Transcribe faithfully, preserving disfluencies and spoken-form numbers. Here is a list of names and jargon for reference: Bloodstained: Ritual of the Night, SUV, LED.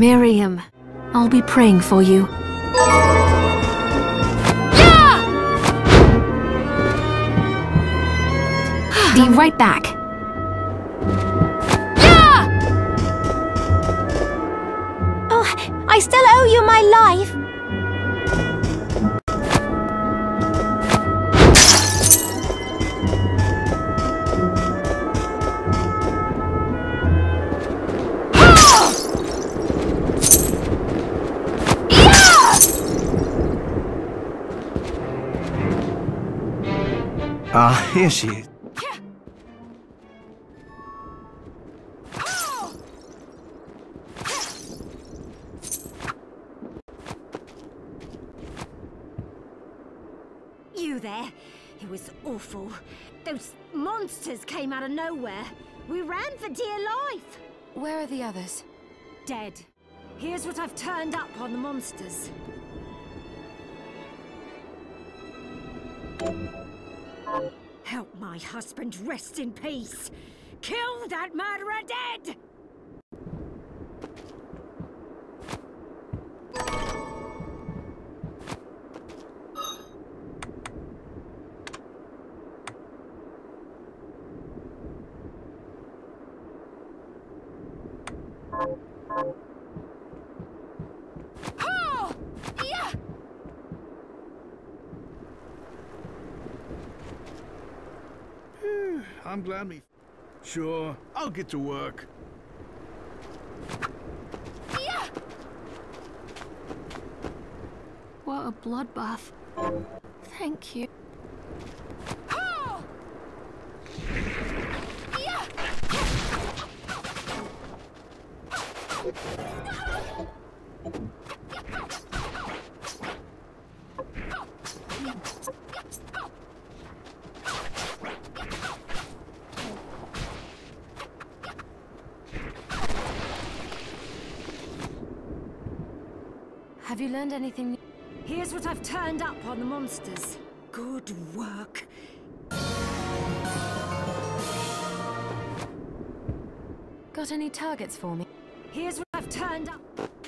Miriam, I'll be praying for you. Yeah! Be right back. Yeah! Oh, I still owe you my life. Ah, uh, here she is. You there? It was awful. Those monsters came out of nowhere. We ran for dear life. Where are the others? Dead. Here's what I've turned up on the monsters. Help my husband rest in peace! Kill that murderer dead! I'm glad me. Sure, I'll get to work. Yeah! What a bloodbath. Thank you. Oh! Yeah! Have you learned anything new? Here's what I've turned up on the monsters. Good work. Got any targets for me? Here's what I've turned up.